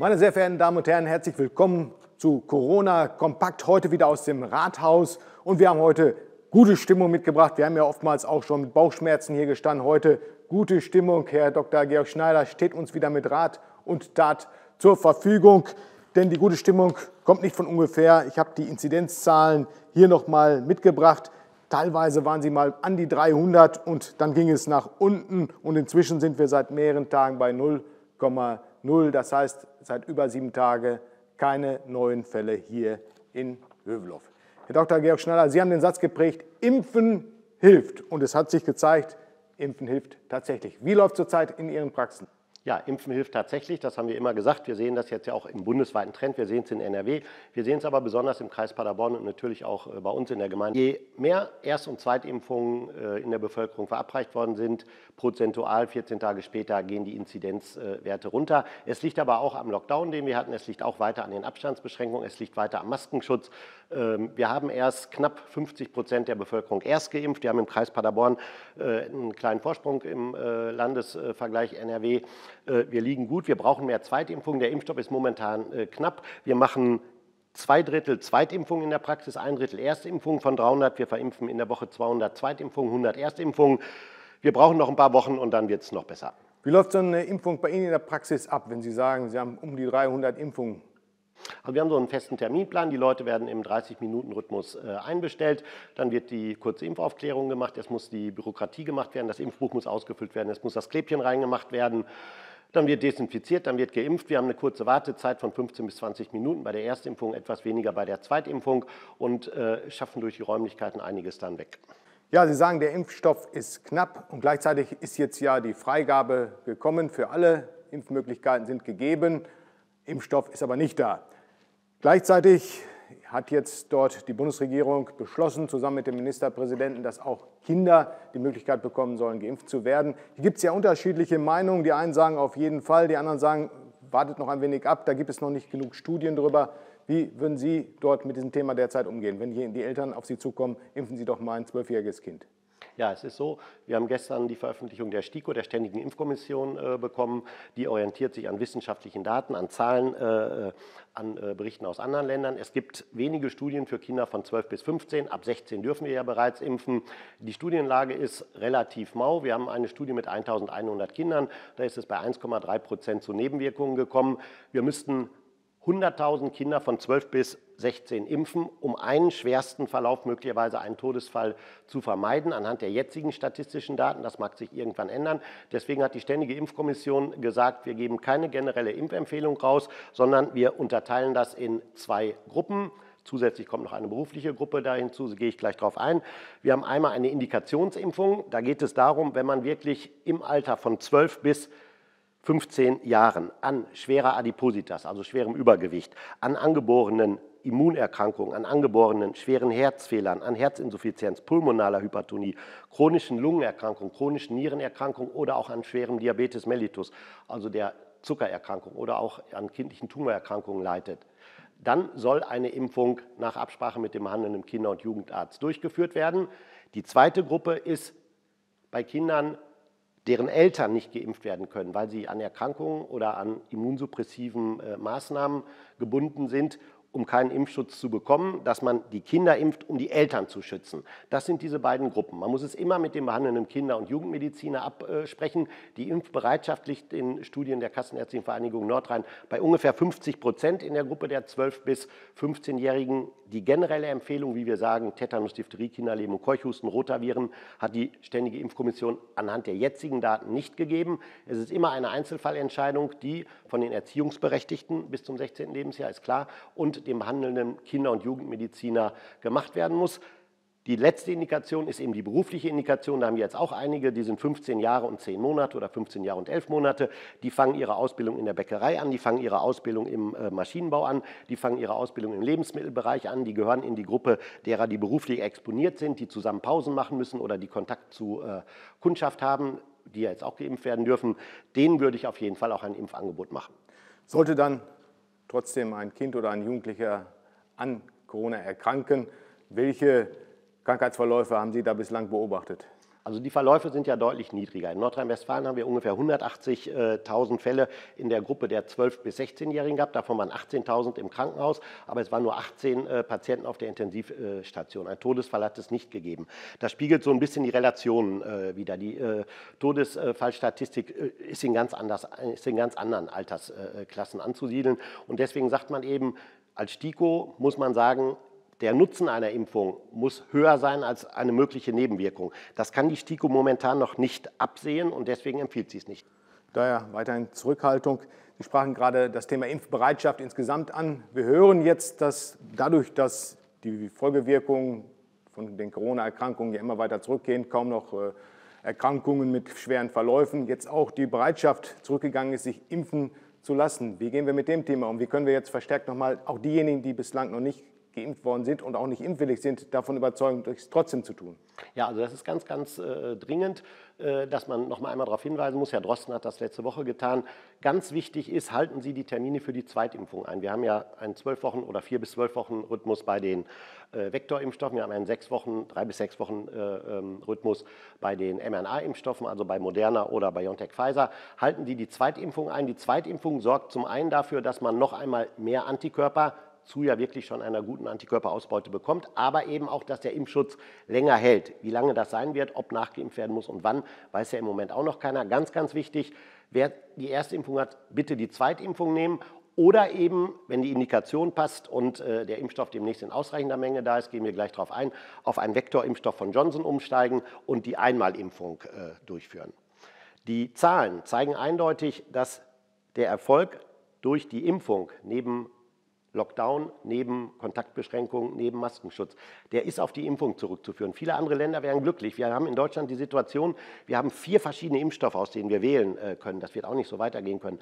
Meine sehr verehrten Damen und Herren, herzlich willkommen zu Corona Kompakt, heute wieder aus dem Rathaus. Und wir haben heute gute Stimmung mitgebracht. Wir haben ja oftmals auch schon mit Bauchschmerzen hier gestanden. Heute gute Stimmung. Herr Dr. Georg Schneider steht uns wieder mit Rat und Tat zur Verfügung. Denn die gute Stimmung kommt nicht von ungefähr. Ich habe die Inzidenzzahlen hier nochmal mitgebracht. Teilweise waren sie mal an die 300 und dann ging es nach unten. Und inzwischen sind wir seit mehreren Tagen bei 0,0. Das heißt, seit über 7 Tagen keine neuen Fälle hier in Hövelhof. Herr Dr. Georg Schneider, Sie haben den Satz geprägt, Impfen hilft. Und es hat sich gezeigt, Impfen hilft tatsächlich. Wie läuft es zurzeit in Ihren Praxen? Ja, Impfen hilft tatsächlich, das haben wir immer gesagt. Wir sehen das jetzt ja auch im bundesweiten Trend, wir sehen es in NRW, wir sehen es aber besonders im Kreis Paderborn und natürlich auch bei uns in der Gemeinde. Je mehr Erst- und Zweitimpfungen in der Bevölkerung verabreicht worden sind, prozentual 14 Tage später gehen die Inzidenzwerte runter. Es liegt aber auch am Lockdown, den wir hatten, es liegt auch weiter an den Abstandsbeschränkungen, es liegt weiter am Maskenschutz. Wir haben erst knapp 50% der Bevölkerung erst geimpft. Wir haben im Kreis Paderborn einen kleinen Vorsprung im Landesvergleich NRW. Wir liegen gut, wir brauchen mehr Zweitimpfungen. Der Impfstoff ist momentan knapp. Wir machen 2/3 Zweitimpfungen in der Praxis, 1/3 Erstimpfungen von 300. Wir verimpfen in der Woche 200 Zweitimpfungen, 100 Erstimpfungen. Wir brauchen noch ein paar Wochen und dann wird es noch besser. Wie läuft so eine Impfung bei Ihnen in der Praxis ab, wenn Sie sagen, Sie haben um die 300 Impfungen? Also wir haben so einen festen Terminplan, die Leute werden im 30-Minuten-Rhythmus einbestellt, dann wird die kurze Impfaufklärung gemacht, es muss die Bürokratie gemacht werden, das Impfbuch muss ausgefüllt werden, es muss das Klebchen reingemacht werden, dann wird desinfiziert, dann wird geimpft. Wir haben eine kurze Wartezeit von 15 bis 20 Minuten bei der Erstimpfung, etwas weniger bei der Zweitimpfung und schaffen durch die Räumlichkeiten einiges dann weg. Ja, Sie sagen, der Impfstoff ist knapp und gleichzeitig ist jetzt ja die Freigabe gekommen, für alle Impfmöglichkeiten sind gegeben. Impfstoff ist aber nicht da. Gleichzeitig hat jetzt dort die Bundesregierung beschlossen, zusammen mit dem Ministerpräsidenten, dass auch Kinder die Möglichkeit bekommen sollen, geimpft zu werden. Hier gibt es ja unterschiedliche Meinungen. Die einen sagen auf jeden Fall, die anderen sagen, wartet noch ein wenig ab, da gibt es noch nicht genug Studien darüber. Wie würden Sie dort mit diesem Thema derzeit umgehen? Wenn die Eltern auf Sie zukommen, impfen Sie doch mal ein 12-jähriges Kind. Ja, es ist so, wir haben gestern die Veröffentlichung der STIKO, der Ständigen Impfkommission, bekommen. Die orientiert sich an wissenschaftlichen Daten, an Zahlen, an Berichten aus anderen Ländern. Es gibt wenige Studien für Kinder von 12 bis 15. Ab 16 dürfen wir ja bereits impfen. Die Studienlage ist relativ mau. Wir haben eine Studie mit 1.100 Kindern. Da ist es bei 1,3% zu Nebenwirkungen gekommen. Wir müssten 100.000 Kinder von 12 bis 16 impfen, um einen schwersten Verlauf, möglicherweise einen Todesfall, zu vermeiden, anhand der jetzigen statistischen Daten. Das mag sich irgendwann ändern. Deswegen hat die Ständige Impfkommission gesagt, wir geben keine generelle Impfempfehlung raus, sondern wir unterteilen das in 2 Gruppen. Zusätzlich kommt noch eine berufliche Gruppe da hinzu, gehe ich gleich drauf ein. Wir haben einmal eine Indikationsimpfung. Da geht es darum, wenn man wirklich im Alter von 12 bis 15 Jahren an schwerer Adipositas, also schwerem Übergewicht, an angeborenen Immunerkrankungen, an angeborenen schweren Herzfehlern, an Herzinsuffizienz, pulmonaler Hypertonie, chronischen Lungenerkrankungen, chronischen Nierenerkrankungen oder auch an schwerem Diabetes mellitus, also der Zuckererkrankung oder auch an kindlichen Tumorerkrankungen leidet, dann soll eine Impfung nach Absprache mit dem behandelnden Kinder- und Jugendarzt durchgeführt werden. Die 2. Gruppe ist bei Kindern, deren Eltern nicht geimpft werden können, weil sie an Erkrankungen oder an immunsuppressiven Maßnahmen gebunden sind, um keinen Impfschutz zu bekommen, dass man die Kinder impft, um die Eltern zu schützen. Das sind diese beiden Gruppen. Man muss es immer mit dem behandelnden Kinder- und Jugendmediziner absprechen. Die Impfbereitschaft liegt in Studien der Kassenärztlichen Vereinigung Nordrhein bei ungefähr 50% in der Gruppe der 12- bis 15-Jährigen. Die generelle Empfehlung, wie wir sagen, Tetanus, Diphtherie, Kinderlähmung, Keuchhusten, Rotaviren, hat die Ständige Impfkommission anhand der jetzigen Daten nicht gegeben. Es ist immer eine Einzelfallentscheidung, die von den Erziehungsberechtigten bis zum 16. Lebensjahr, ist klar, und dem behandelnden Kinder- und Jugendmediziner gemacht werden muss. Die letzte Indikation ist eben die berufliche Indikation. Da haben wir jetzt auch einige, die sind 15 Jahre und 10 Monate oder 15 Jahre und 11 Monate. Die fangen ihre Ausbildung in der Bäckerei an, die fangen ihre Ausbildung im Maschinenbau an, die fangen ihre Ausbildung im Lebensmittelbereich an. Die gehören in die Gruppe derer, die beruflich exponiert sind, die zusammen Pausen machen müssen oder die Kontakt zu Kundschaft haben, die ja jetzt auch geimpft werden dürfen. Denen würde ich auf jeden Fall auch ein Impfangebot machen. Sollte dann trotzdem ein Kind oder ein Jugendlicher an Corona erkranken. Welche Krankheitsverläufe haben Sie da bislang beobachtet? Also die Verläufe sind ja deutlich niedriger. In Nordrhein-Westfalen haben wir ungefähr 180.000 Fälle in der Gruppe der 12- bis 16-Jährigen gehabt. Davon waren 18.000 im Krankenhaus, aber es waren nur 18 Patienten auf der Intensivstation. Ein Todesfall hat es nicht gegeben. Das spiegelt so ein bisschen die Relationen wider. Die Todesfallstatistik ist in ganz anderen Altersklassen anzusiedeln. Und deswegen sagt man eben, als STIKO muss man sagen, der Nutzen einer Impfung muss höher sein als eine mögliche Nebenwirkung. Das kann die STIKO momentan noch nicht absehen und deswegen empfiehlt sie es nicht. Daher weiterhin Zurückhaltung. Sie sprachen gerade das Thema Impfbereitschaft insgesamt an. Wir hören jetzt, dass dadurch, dass die Folgewirkungen von den Corona-Erkrankungen ja immer weiter zurückgehen, kaum noch Erkrankungen mit schweren Verläufen, jetzt auch die Bereitschaft zurückgegangen ist, sich impfen zu lassen. Wie gehen wir mit dem Thema um? Wie können wir jetzt verstärkt nochmal auch diejenigen, die bislang noch nicht geimpft worden sind und auch nicht impfwillig sind, davon überzeugen, es trotzdem zu tun? Ja, also das ist ganz dringend, dass man noch mal einmal darauf hinweisen muss. Herr Drosten hat das letzte Woche getan. Ganz wichtig ist, halten Sie die Termine für die Zweitimpfung ein. Wir haben ja einen 12-Wochen- oder 4- bis 12-Wochen Rhythmus bei den Vektorimpfstoffen. Wir haben einen 3- bis 6-Wochen Rhythmus bei den mRNA-Impfstoffen, also bei Moderna oder bei BioNTech, Pfizer. Halten Sie die Zweitimpfung ein. Die Zweitimpfung sorgt zum einen dafür, dass man noch einmal mehr Antikörper zu ja wirklich schon einer guten Antikörperausbeute bekommt, aber eben auch, dass der Impfschutz länger hält. Wie lange das sein wird, ob nachgeimpft werden muss und wann, weiß ja im Moment auch noch keiner. Ganz, ganz wichtig, wer die Erstimpfung hat, bitte die Zweitimpfung nehmen oder eben, wenn die Indikation passt und der Impfstoff demnächst in ausreichender Menge da ist, gehen wir gleich darauf ein, auf einen Vektorimpfstoff von Johnson umsteigen und die Einmalimpfung durchführen. Die Zahlen zeigen eindeutig, dass der Erfolg durch die Impfung neben Lockdown, neben Kontaktbeschränkungen, neben Maskenschutz, der ist auf die Impfung zurückzuführen. Viele andere Länder wären glücklich. Wir haben in Deutschland die Situation, wir haben 4 verschiedene Impfstoffe, aus denen wir wählen können. Das wird auch nicht so weitergehen können.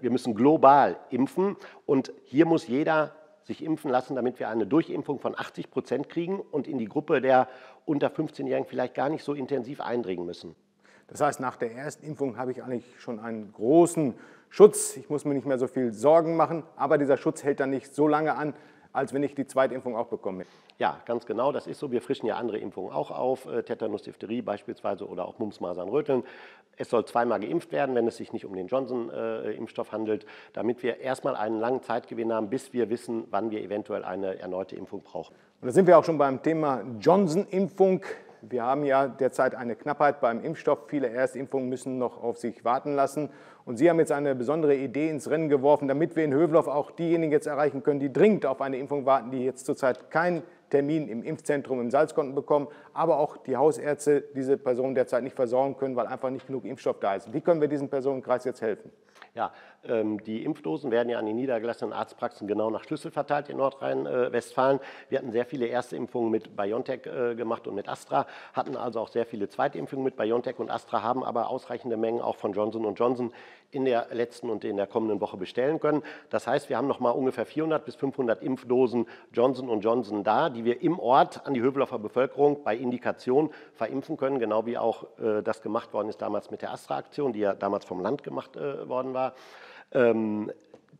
Wir müssen global impfen und hier muss jeder sich impfen lassen, damit wir eine Durchimpfung von 80% kriegen und in die Gruppe der unter 15-Jährigen vielleicht gar nicht so intensiv eindringen müssen. Das heißt, nach der ersten Impfung habe ich eigentlich schon einen großen Schutz, ich muss mir nicht mehr so viel Sorgen machen, aber dieser Schutz hält dann nicht so lange an, als wenn ich die Zweitimpfung auch bekomme. Ja, ganz genau, das ist so. Wir frischen ja andere Impfungen auch auf, Tetanus, Diphtherie beispielsweise oder auch Mumps, Masern, Röteln. Es soll 2-mal geimpft werden, wenn es sich nicht um den Johnson-Impfstoff handelt, damit wir erstmal einen langen Zeitgewinn haben, bis wir wissen, wann wir eventuell eine erneute Impfung brauchen. Und da sind wir auch schon beim Thema Johnson-Impfung. Wir haben ja derzeit eine Knappheit beim Impfstoff. Viele Erstimpfungen müssen noch auf sich warten lassen. Und Sie haben jetzt eine besondere Idee ins Rennen geworfen, damit wir in Hövelhof auch diejenigen jetzt erreichen können, die dringend auf eine Impfung warten, die jetzt zurzeit keinen Termin im Impfzentrum im Salzkonten bekommen, aber auch die Hausärzte diese Personen derzeit nicht versorgen können, weil einfach nicht genug Impfstoff da ist. Wie können wir diesem Personenkreis jetzt helfen? Ja, die Impfdosen werden ja an die niedergelassenen Arztpraxen genau nach Schlüssel verteilt in Nordrhein-Westfalen. Wir hatten sehr viele Erstimpfungen mit BioNTech gemacht und mit Astra, hatten also auch sehr viele Zweitimpfungen mit BioNTech und Astra, haben aber ausreichende Mengen auch von Johnson & Johnson in der letzten und in der kommenden Woche bestellen können. Das heißt, wir haben noch mal ungefähr 400 bis 500 Impfdosen Johnson & Johnson da, die wir im Ort an die Hövelhofer Bevölkerung bei Indikation verimpfen können, genau wie auch das gemacht worden ist damals mit der Astra-Aktion, die ja damals vom Land gemacht worden war.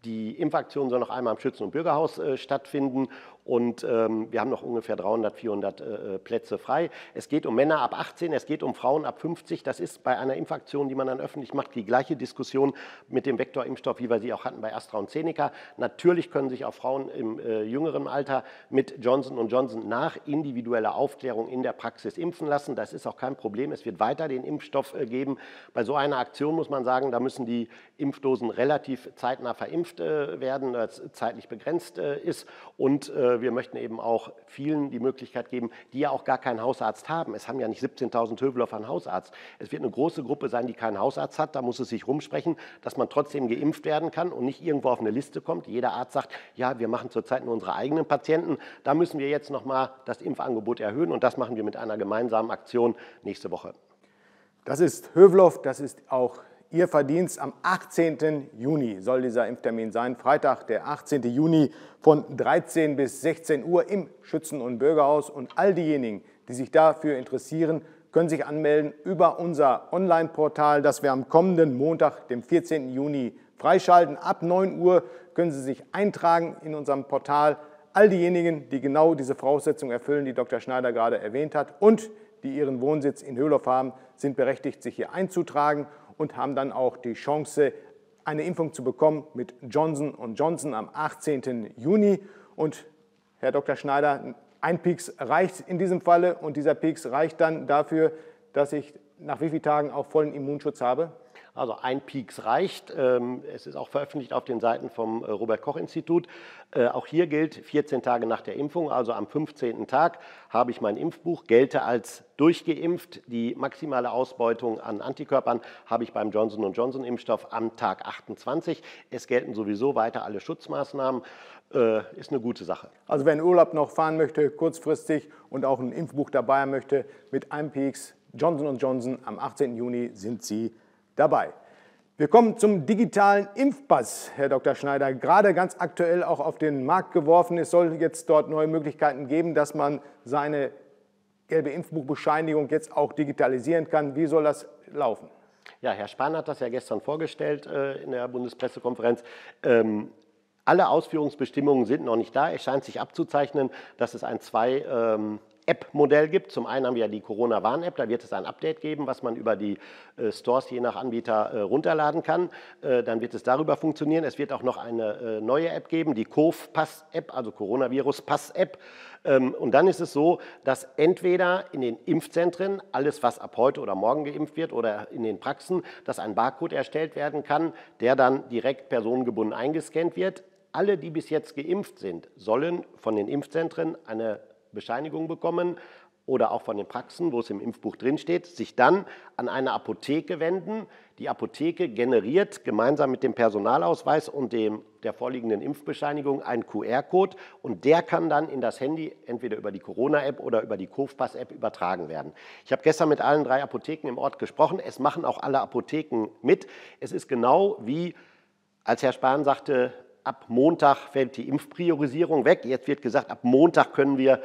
Die Impfaktion soll noch einmal im Schützen- und Bürgerhaus stattfinden und wir haben noch ungefähr 300, 400 Plätze frei. Es geht um Männer ab 18, es geht um Frauen ab 50. Das ist bei einer Impfaktion, die man dann öffentlich macht, die gleiche Diskussion mit dem Vektorimpfstoff, wie wir sie auch hatten bei Astra und Zeneca. Natürlich können sich auch Frauen im jüngeren Alter mit Johnson & Johnson nach individueller Aufklärung in der Praxis impfen lassen. Das ist auch kein Problem. Es wird weiter den Impfstoff geben. Bei so einer Aktion muss man sagen, da müssen die Impfdosen relativ zeitnah verimpft werden, weil es zeitlich begrenzt ist. Und wir möchten eben auch vielen die Möglichkeit geben, die ja auch gar keinen Hausarzt haben. Es haben ja nicht 17.000 Hövelhofer einen Hausarzt. Es wird eine große Gruppe sein, die keinen Hausarzt hat. Da muss es sich rumsprechen, dass man trotzdem geimpft werden kann und nicht irgendwo auf eine Liste kommt. Jeder Arzt sagt, ja, wir machen zurzeit nur unsere eigenen Patienten. Da müssen wir jetzt nochmal das Impfangebot erhöhen und das machen wir mit einer gemeinsamen Aktion nächste Woche. Das ist Hövelhof, das ist auch Ihr Verdienst. Am 18. Juni soll dieser Impftermin sein. Freitag, der 18. Juni von 13 bis 16 Uhr im Schützen- und Bürgerhaus. Und all diejenigen, die sich dafür interessieren, können sich anmelden über unser Online-Portal, das wir am kommenden Montag, dem 14. Juni, freischalten. Ab 9 Uhr können Sie sich eintragen in unserem Portal. All diejenigen, die genau diese Voraussetzungen erfüllen, die Dr. Schneider gerade erwähnt hat und die ihren Wohnsitz in Höhloff haben, sind berechtigt, sich hier einzutragen und haben dann auch die Chance, eine Impfung zu bekommen mit Johnson & Johnson am 18. Juni. Und Herr Dr. Schneider, ein Pieks reicht in diesem Falle und dieser Pieks reicht dann dafür, dass ich nach wie vielen Tagen auch vollen Immunschutz habe? Also ein Pieks reicht. Es ist auch veröffentlicht auf den Seiten vom Robert-Koch-Institut. Auch hier gilt, 14 Tage nach der Impfung, also am 15. Tag, habe ich mein Impfbuch, gelte als durchgeimpft. Die maximale Ausbeutung an Antikörpern habe ich beim Johnson & Johnson Impfstoff am Tag 28. Es gelten sowieso weiter alle Schutzmaßnahmen. Ist eine gute Sache. Also wer in Urlaub noch fahren möchte, kurzfristig, und auch ein Impfbuch dabei haben möchte, mit einem Pieks Johnson & Johnson am 18. Juni sind Sie dabei. Wir kommen zum digitalen Impfpass, Herr Dr. Schneider. Gerade ganz aktuell auch auf den Markt geworfen. Es soll jetzt dort neue Möglichkeiten geben, dass man seine gelbe Impfbuchbescheinigung jetzt auch digitalisieren kann. Wie soll das laufen? Ja, Herr Spahn hat das ja gestern vorgestellt in der Bundespressekonferenz. Alle Ausführungsbestimmungen sind noch nicht da. Es scheint sich abzuzeichnen, dass es ein Zwei-App-Modell gibt. Zum einen haben wir ja die Corona-Warn-App, da wird es ein Update geben, was man über die Stores je nach Anbieter runterladen kann. Dann wird es darüber funktionieren. Es wird auch noch eine neue App geben, die CovPass-App, also Coronavirus-Pass-App. Und dann ist es so, dass entweder in den Impfzentren alles, was ab heute oder morgen geimpft wird, oder in den Praxen, dass ein Barcode erstellt werden kann, der dann direkt personengebunden eingescannt wird. Alle, die bis jetzt geimpft sind, sollen von den Impfzentren eine Bescheinigung bekommen oder auch von den Praxen, wo es im Impfbuch drinsteht, sich dann an eine Apotheke wenden. Die Apotheke generiert gemeinsam mit dem Personalausweis und der vorliegenden Impfbescheinigung einen QR-Code, und der kann dann in das Handy entweder über die Corona-App oder über die CovPass-App übertragen werden. Ich habe gestern mit allen drei Apotheken im Ort gesprochen. Es machen auch alle Apotheken mit. Es ist genau wie, als Herr Spahn sagte, ab Montag fällt die Impfpriorisierung weg. Jetzt wird gesagt, ab Montag können wir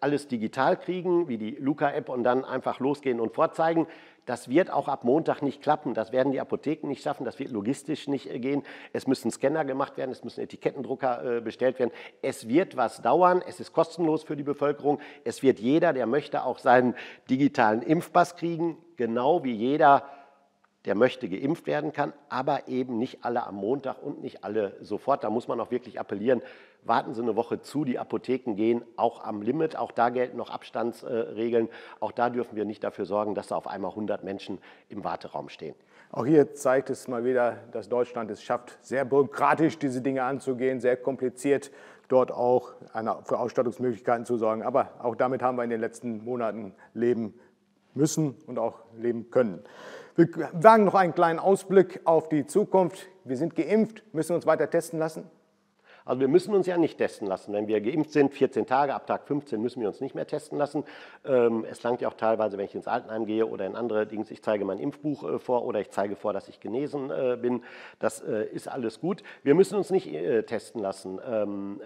alles digital kriegen, wie die Luca-App, und dann einfach losgehen und vorzeigen. Das wird auch ab Montag nicht klappen. Das werden die Apotheken nicht schaffen. Das wird logistisch nicht gehen. Es müssen Scanner gemacht werden. Es müssen Etikettendrucker bestellt werden. Es wird was dauern. Es ist kostenlos für die Bevölkerung. Es wird jeder, der möchte, auch seinen digitalen Impfpass kriegen. Genau wie jeder, der möchte, geimpft werden kann, aber eben nicht alle am Montag und nicht alle sofort. Da muss man auch wirklich appellieren, warten Sie eine Woche zu, die Apotheken gehen auch am Limit, auch da gelten noch Abstandsregeln, auch da dürfen wir nicht dafür sorgen, dass da auf einmal 100 Menschen im Warteraum stehen. Auch hier zeigt es mal wieder, dass Deutschland es schafft, sehr bürokratisch diese Dinge anzugehen, sehr kompliziert dort auch für Ausstattungsmöglichkeiten zu sorgen. Aber auch damit haben wir in den letzten Monaten leben müssen und auch leben können. Wir wagen noch einen kleinen Ausblick auf die Zukunft. Wir sind geimpft, müssen uns weiter testen lassen? Also wir müssen uns ja nicht testen lassen. Wenn wir geimpft sind, 14 Tage, ab Tag 15 müssen wir uns nicht mehr testen lassen. Es langt ja auch teilweise, wenn ich ins Altenheim gehe oder in andere Dinge, ich zeige mein Impfbuch vor oder ich zeige vor, dass ich genesen bin. Das ist alles gut. Wir müssen uns nicht testen lassen.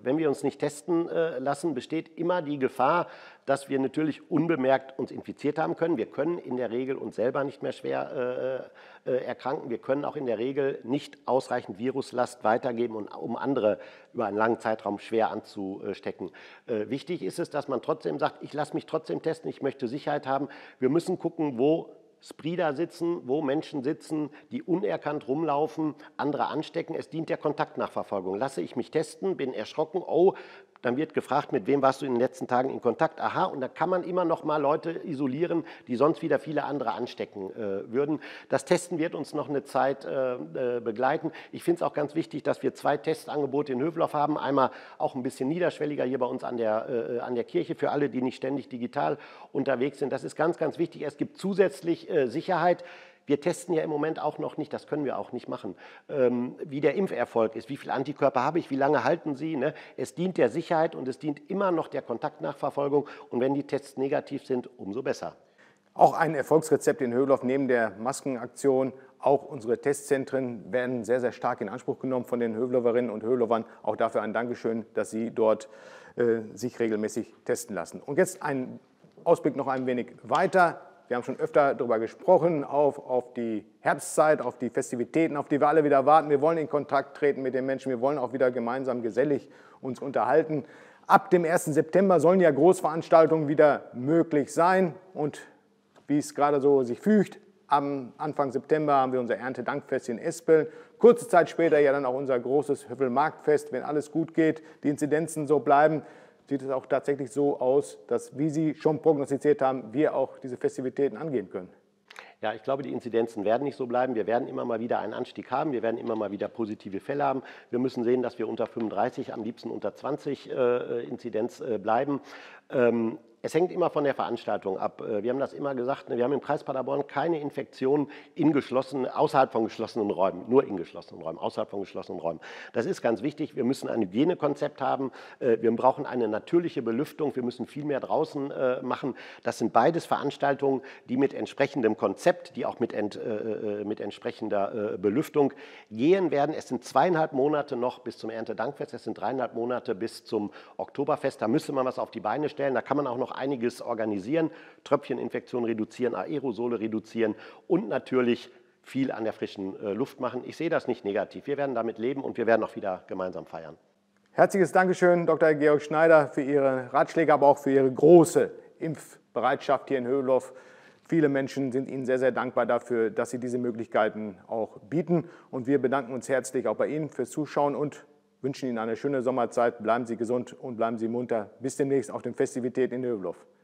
Wenn wir uns nicht testen lassen, besteht immer die Gefahr, dass wir natürlich unbemerkt uns infiziert haben können. Wir können in der Regel uns selber nicht mehr schwer erkranken. Wir können auch in der Regel nicht ausreichend Viruslast weitergeben, um andere über einen langen Zeitraum schwer anzustecken. Wichtig ist es, dass man trotzdem sagt, ich lasse mich trotzdem testen, ich möchte Sicherheit haben. Wir müssen gucken, wo Spreader sitzen, wo Menschen sitzen, die unerkannt rumlaufen, andere anstecken. Es dient der Kontaktnachverfolgung. Lasse ich mich testen, bin erschrocken, oh, dann wird gefragt, mit wem warst du in den letzten Tagen in Kontakt? Aha, und da kann man immer noch mal Leute isolieren, die sonst wieder viele andere anstecken würden. Das Testen wird uns noch eine Zeit begleiten. Ich finde es auch ganz wichtig, dass wir zwei Testangebote in Höfelhof haben. Einmal auch ein bisschen niederschwelliger hier bei uns an der Kirche für alle, die nicht ständig digital unterwegs sind. Das ist ganz, ganz wichtig. Es gibt zusätzlich Sicherheit. Wir testen ja im Moment auch noch nicht, das können wir auch nicht machen, wie der Impferfolg ist, wie viele Antikörper habe ich, wie lange halten sie. Ne? Es dient der Sicherheit und es dient immer noch der Kontaktnachverfolgung, und wenn die Tests negativ sind, umso besser. Auch ein Erfolgsrezept in Höhloff neben der Maskenaktion. Auch unsere Testzentren werden sehr, sehr stark in Anspruch genommen von den Höhlowerinnen und Höhlowern. Auch dafür ein Dankeschön, dass Sie dort sich regelmäßig testen lassen. Und jetzt ein Ausblick noch ein wenig weiter. Wir haben schon öfter darüber gesprochen, auf die Herbstzeit, auf die Festivitäten, auf die wir alle wieder warten. Wir wollen in Kontakt treten mit den Menschen, wir wollen auch wieder gemeinsam gesellig uns unterhalten. Ab dem 1. September sollen ja Großveranstaltungen wieder möglich sein. Und wie es gerade so sich fügt, am Anfang September haben wir unser Erntedankfest in Espeln. Kurze Zeit später ja dann auch unser großes Höfelmarktfest. Wenn alles gut geht, die Inzidenzen so bleiben, sieht es auch tatsächlich so aus, dass, wie Sie schon prognostiziert haben, wir auch diese Festivitäten angehen können. Ja, ich glaube, die Inzidenzen werden nicht so bleiben. Wir werden immer mal wieder einen Anstieg haben. Wir werden immer mal wieder positive Fälle haben. Wir müssen sehen, dass wir unter 35, am liebsten unter 20 Inzidenz bleiben. Es hängt immer von der Veranstaltung ab. Wir haben das immer gesagt, wir haben im Kreis Paderborn keine Infektionen in geschlossenen, außerhalb von geschlossenen Räumen, nur in geschlossenen Räumen, außerhalb von geschlossenen Räumen. Das ist ganz wichtig. Wir müssen ein Hygienekonzept haben. Wir brauchen eine natürliche Belüftung. Wir müssen viel mehr draußen machen. Das sind beides Veranstaltungen, die mit entsprechendem Konzept, die auch mit entsprechender Belüftung gehen werden. Es sind 2,5 Monate noch bis zum Erntedankfest. Es sind 3,5 Monate bis zum Oktoberfest. Da müsste man was auf die Beine stellen. Da kann man auch noch einiges organisieren, Tröpfcheninfektionen reduzieren, Aerosole reduzieren und natürlich viel an der frischen Luft machen. Ich sehe das nicht negativ. Wir werden damit leben und wir werden auch wieder gemeinsam feiern. Herzliches Dankeschön, Dr. Georg Schneider, für Ihre Ratschläge, aber auch für Ihre große Impfbereitschaft hier in Höhloff. Viele Menschen sind Ihnen sehr, sehr dankbar dafür, dass Sie diese Möglichkeiten auch bieten. Und wir bedanken uns herzlich auch bei Ihnen fürs Zuschauen und wünschen Ihnen eine schöne Sommerzeit. Bleiben Sie gesund und bleiben Sie munter. Bis demnächst auf den Festivitäten in Höfelmarktfest.